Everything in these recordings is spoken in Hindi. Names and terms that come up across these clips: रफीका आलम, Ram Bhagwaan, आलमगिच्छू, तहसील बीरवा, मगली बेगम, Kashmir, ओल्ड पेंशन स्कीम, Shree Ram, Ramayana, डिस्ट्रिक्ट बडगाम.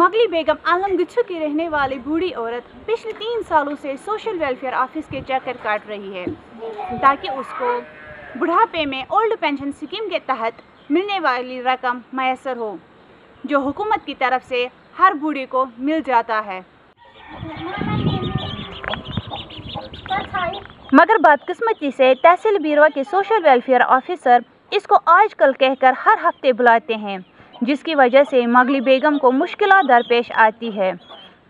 मगली बेगम आलमगिच्छू की रहने वाली बूढ़ी औरत पिछले 3 सालों से सोशल वेलफेयर ऑफिस के चक्कर काट रही है ताकि उसको बुढ़ापे में ओल्ड पेंशन स्कीम के तहत मिलने वाली रकम मैसर हो, जो हुकूमत की तरफ से हर बूढ़े को मिल जाता है। मगर बदकिस्मती से तहसील बीरवा के सोशल वेलफेयर ऑफिसर इसको आजकल कहकर हर हफ्ते बुलाते हैं, जिसकी वजह से मगली बेगम को मुश्किलात दरपेश आती है।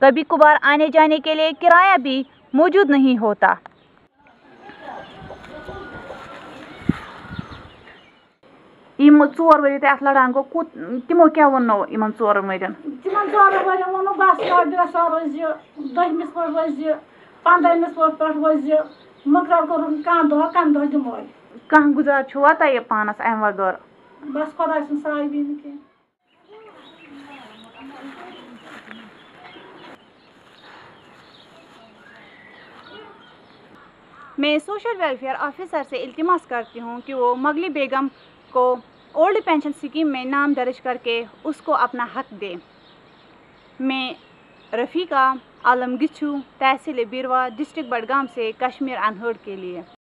कभी कभार आने जाने के लिए किराया भी मौजूद नहीं होता। इम 4 वरी ते अत लड़ान गो तमो क्या वो इन 4 वरियन वो बस दहमिस पे वज 15मिस पे वज मुकर कह दिमो कह गुजार छुआ ते पानस अम वगर बस खुदा साबी न। मैं सोशल वेलफेयर ऑफिसर से इल्तिमास करती हूँ कि वो मगली बेगम को ओल्ड पेंशन स्कीम में नाम दर्ज करके उसको अपना हक दे। मैं रफीका आलम तहसील बीरवा, डिस्ट्रिक्ट बडगाम से कश्मीर अनहर्ड के लिए।